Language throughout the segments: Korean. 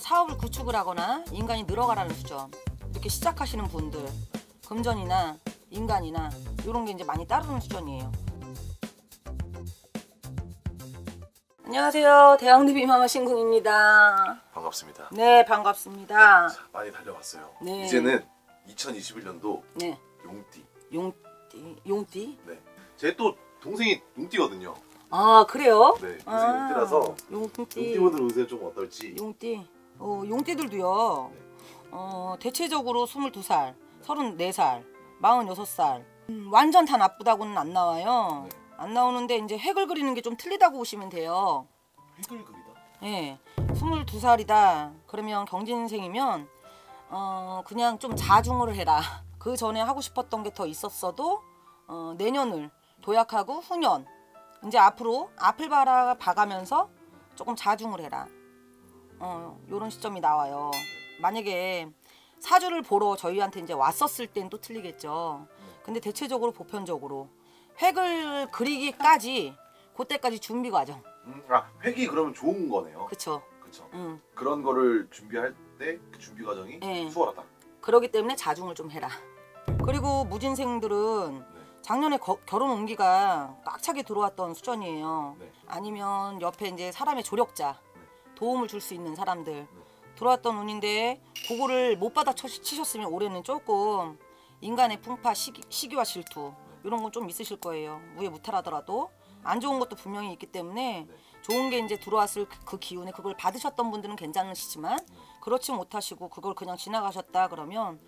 사업을 구축을 하거나 인간이 늘어가라는 수죠. 이렇게 시작하시는 분들, 금전이나 인간이나 이런 게 이제 많이 따르는 수준이에요. 안녕하세요. 대왕DB마마 신궁입니다. 반갑습니다. 네, 반갑습니다. 많이 달려왔어요. 네. 이제는 2021년도 네. 용띠. 용띠? 네. 제 또 동생이 용띠거든요. 아, 그래요? 네, 동생이 용띠라서 용띠분들 운세 좀 어떨지. 용띠. 용띠들도요. 네. 대체적으로 22살, 34살, 46살 완전 다 나쁘다고는 안 나와요. 네. 안 나오는데 이제 획을 그리는 게 좀 틀리다고 보시면 돼요. 획을 그리다? 네. 22살이다. 그러면 경진생이면 그냥 좀 자중을 해라. 그 전에 하고 싶었던 게 더 있었어도 내년을 도약하고 후년 이제 앞으로 앞을 봐가면서 조금 자중을 해라. 요런 시점이 나와요. 만약에 사주를 보러 저희한테 이제 왔었을 땐 또 틀리겠죠. 근데 대체적으로 보편적으로 획을 그리기까지 그때까지 준비 과정. 획이 그러면 좋은 거네요. 그렇죠. 그렇죠. 그런 거를 준비할 때 그 준비 과정이 네. 수월하다. 그렇기 때문에 자중을 좀 해라. 그리고 무진생들은 네. 작년에 결혼 운기가 꽉 차게 들어왔던 수전이에요. 네. 아니면 옆에 이제 사람의 조력자, 네. 도움을 줄 수 있는 사람들 네. 들어왔던 운인데 그거를 못 받아 치셨으면 올해는 조금 인간의 풍파, 시기와 질투 이런 건 좀 있으실 거예요. 무예무탈하더라도 안 좋은 것도 분명히 있기 때문에 네. 좋은 게 이제 들어왔을 그 기운에 그걸 받으셨던 분들은 괜찮으시지만 그렇지 못하시고 그걸 그냥 지나가셨다 그러면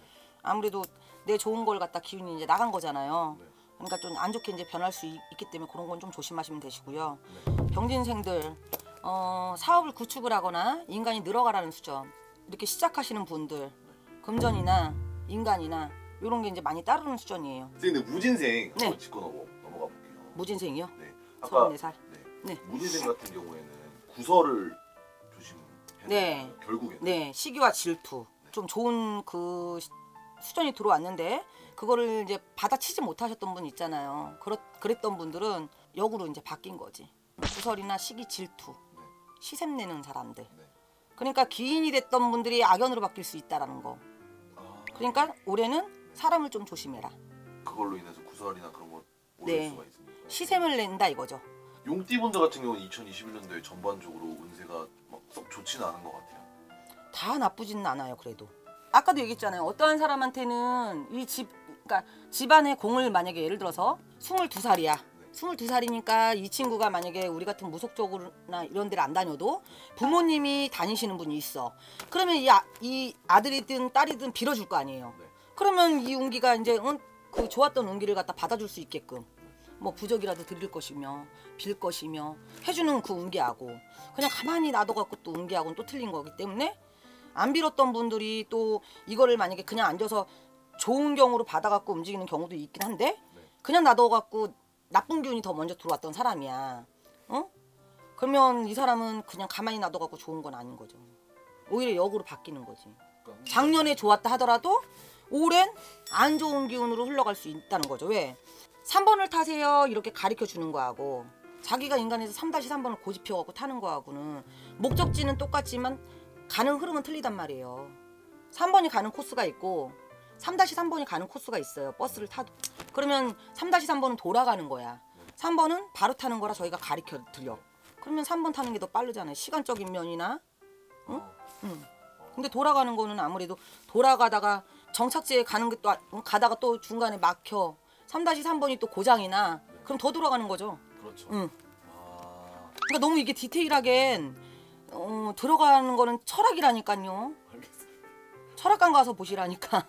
아무래도 내 좋은 걸 갖다 기운이 이제 나간 거잖아요. 그러니까 좀 안 좋게 이제 변할 수 있기 때문에 그런 건 좀 조심하시면 되시고요. 경진생들 사업을 구축을 하거나 인간이 늘어가라는 수준 이렇게 시작하시는 분들 금전이나 인간이나 이런 게 이제 많이 따르는 수준이에요. 선생님, 근데 무진생 한번 짚고 넘어가 볼게요. 무진생이요? 네. 아까 34살. 네. 네. 무진생 같은 경우에는 구설을 조심해야 네. 결국에는. 네. 시기와 질투. 네. 좀 좋은 그 수전이 들어왔는데 그거를 이제 받아치지 못하셨던 분 있잖아요. 그랬던 분들은 역으로 이제 바뀐 거지. 구설이나 시기 질투. 네. 시샘내는 사람들. 네. 그러니까 기인이 됐던 분들이 악연으로 바뀔 수 있다라는 거. 그러니까 올해는 사람을 좀 조심해라. 그걸로 인해서 구설이나 그런 걸 올릴 네. 수가 있습니다. 시샘을 낸다 이거죠. 용띠분들 같은 경우는 2021년도에 전반적으로 운세가 막 썩 좋지는 않은 것 같아요. 다 나쁘지는 않아요. 그래도 아까도 얘기했잖아요. 어떠한 사람한테는 이 그러니까 집안의 공을 만약에 예를 들어서 22살이야. 네. 22살이니까 이 친구가 만약에 우리 같은 무속적으로나 이런 데를 안 다녀도 부모님이 다니시는 분이 있어. 그러면 이 아들이든 딸이든 빌어줄 거 아니에요. 네. 그러면 이 운기가 이제 그 좋았던 운기를 갖다 받아줄 수 있게끔 뭐 부적이라도 드릴 것이며 빌 것이며 해주는 그 운기하고 그냥 가만히 놔둬갖고 또 운기하고는 또 틀린 거기 때문에 안 빌었던 분들이 또 이거를 만약에 그냥 앉아서 좋은 경우로 받아갖고 움직이는 경우도 있긴 한데 그냥 놔둬갖고 나쁜 기운이 더 먼저 들어왔던 사람이야. 어? 그러면 이 사람은 그냥 가만히 놔둬갖고 좋은 건 아닌 거죠. 오히려 역으로 바뀌는 거지. 작년에 좋았다 하더라도 올해는 안 좋은 기운으로 흘러갈 수 있다는 거죠. 왜? 3번을 타세요 이렇게 가르쳐주는 거하고 자기가 인간에서 3-3번을 고집해갖고 타는 거하고는 목적지는 똑같지만 가는 흐름은 틀리단 말이에요. 3번이 가는 코스가 있고 3-3번이 가는 코스가 있어요. 버스를 타도. 그러면 3-3번은 돌아가는 거야. 3번은 바로 타는 거라 저희가 가르쳐드려. 그러면 3번 타는 게 더 빠르잖아요. 시간적인 면이나. 응? 응. 근데 돌아가는 거는 아무래도 돌아가다가 정착지에 가는 게 또 가다가 또 중간에 막혀 3-3번이 또 고장이나 네. 그럼 더 돌아가는 거죠. 그렇죠. 응. 아... 그러니까 너무 이게 디테일하게 들어가는 거는 철학이라니까요. 알겠어요. 철학관 가서 보시라니까.